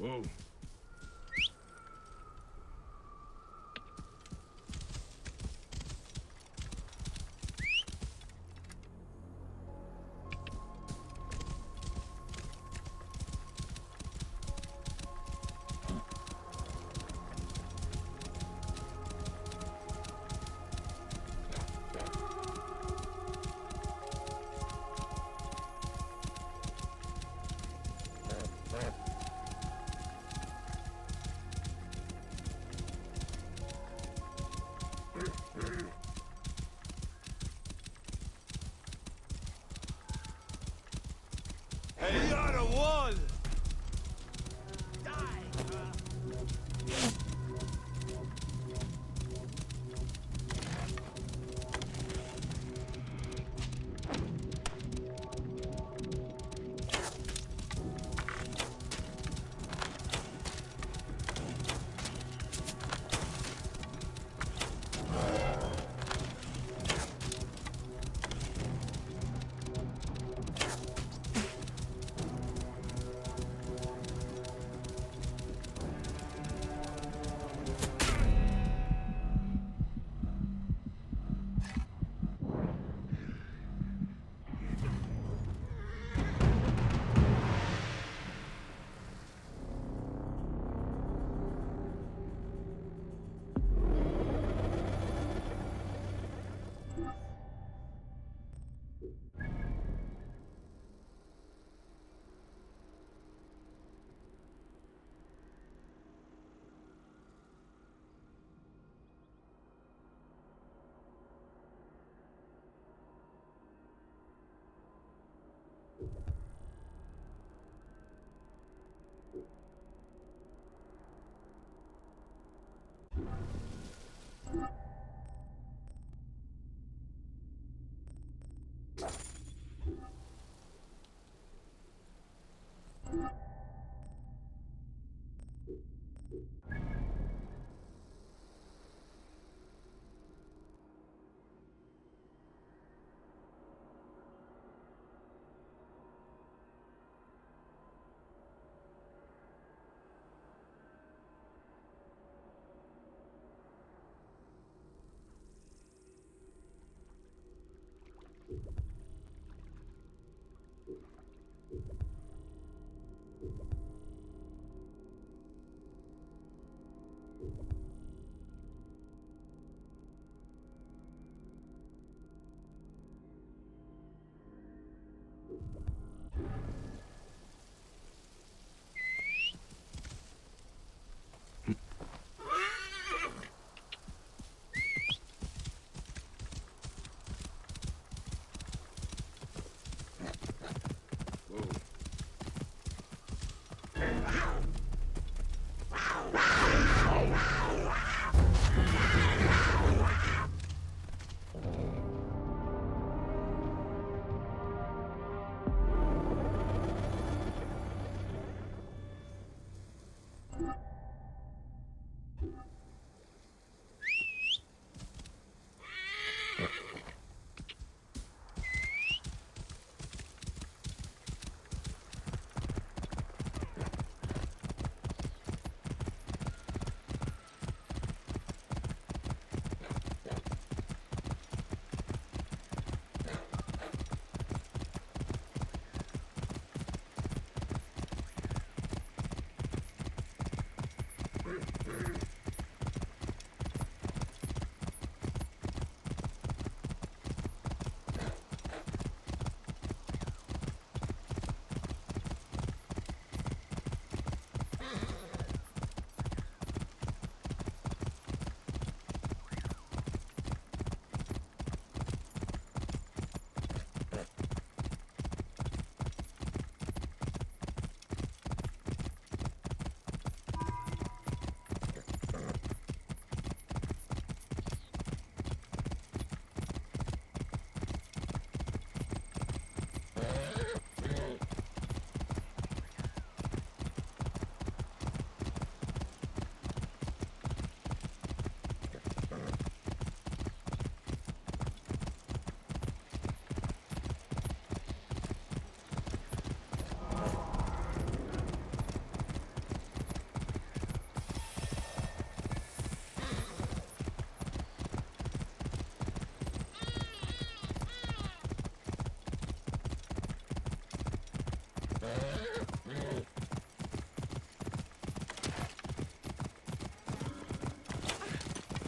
Whoa.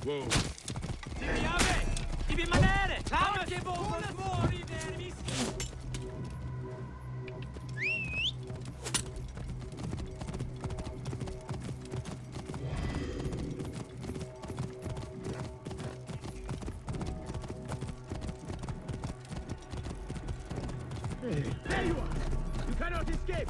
Whoa. There you are! You cannot escape!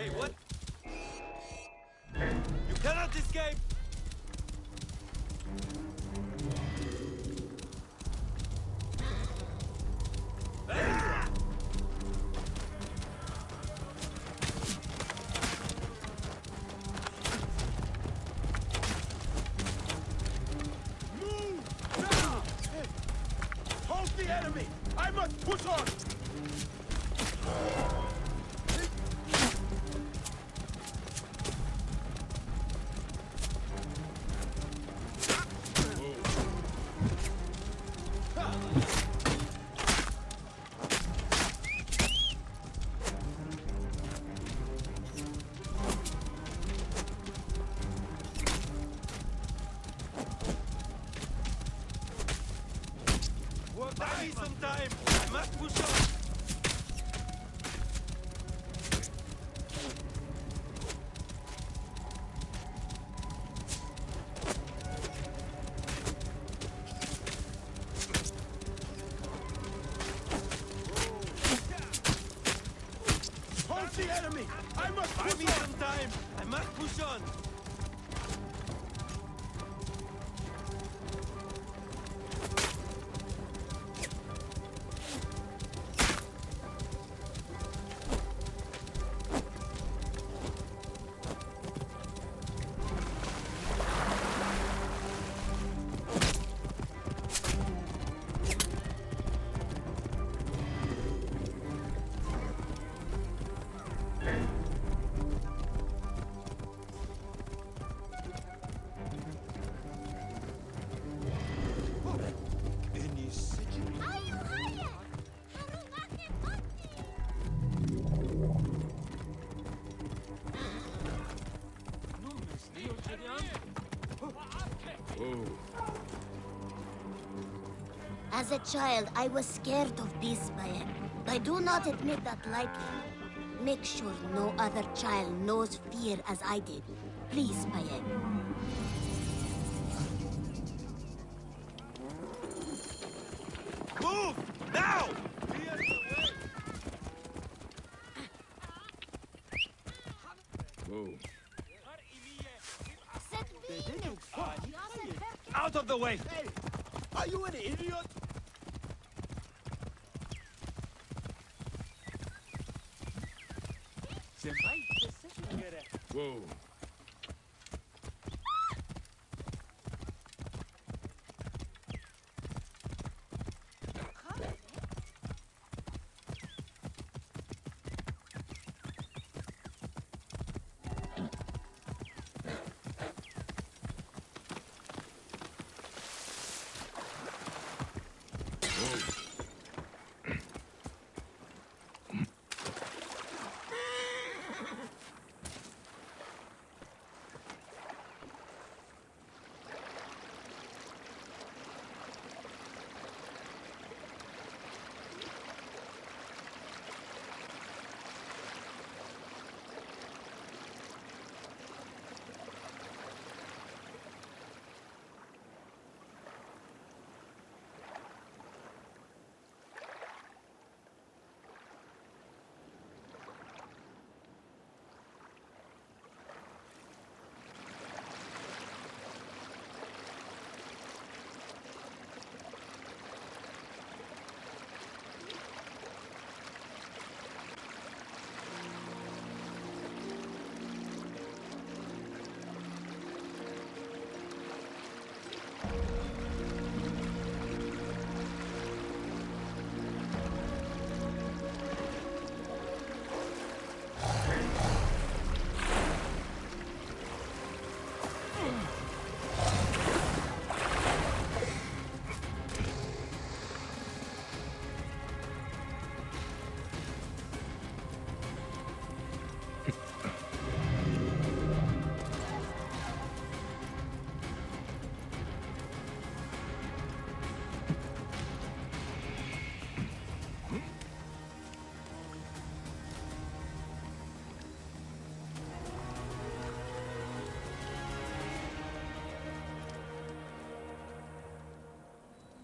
Hey, what? You cannot escape! As a child, I was scared of beasts, Payeb. I do not admit that lightly. Make sure no other child knows fear as I did. Please, Payeb. Move! Now! Whoa. Out of the way! Hey, are you an idiot? Whoa.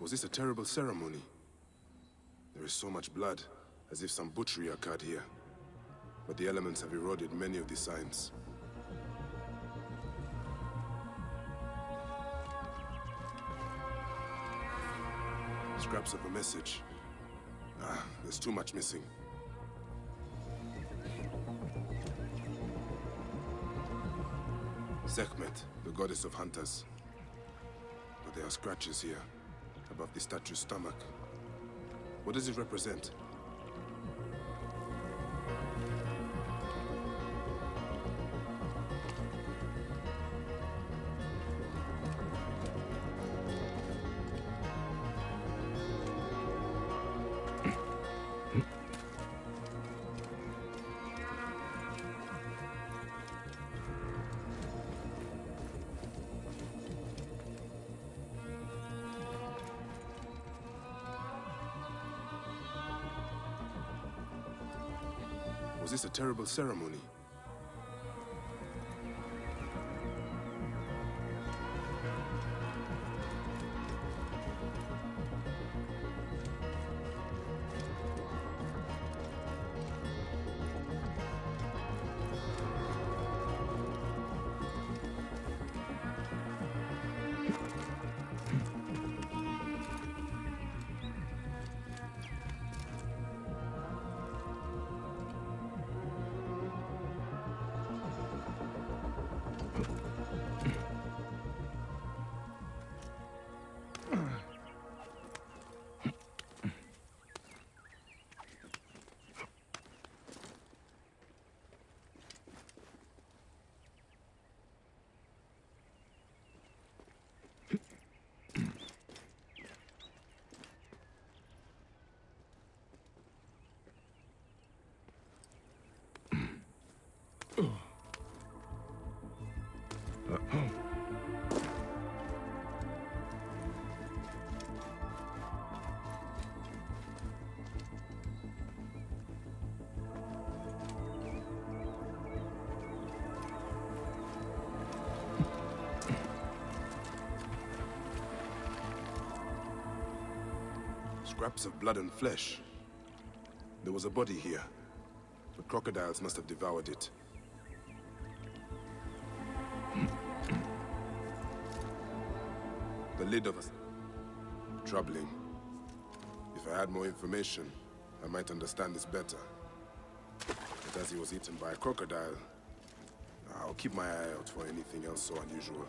Was this a terrible ceremony? There is so much blood, as if some butchery occurred here. But the elements have eroded many of the signs. Scraps of a message. Ah, there's too much missing. Sekhmet, the goddess of hunters. But there are scratches here, above the statue's stomach. What does it represent? Was this a terrible ceremony? Scraps of blood and flesh. There was a body here, but crocodiles must have devoured it. The lid of a... Troubling. If I had more information, I might understand this better. But as he was eaten by a crocodile, I'll keep my eye out for anything else so unusual.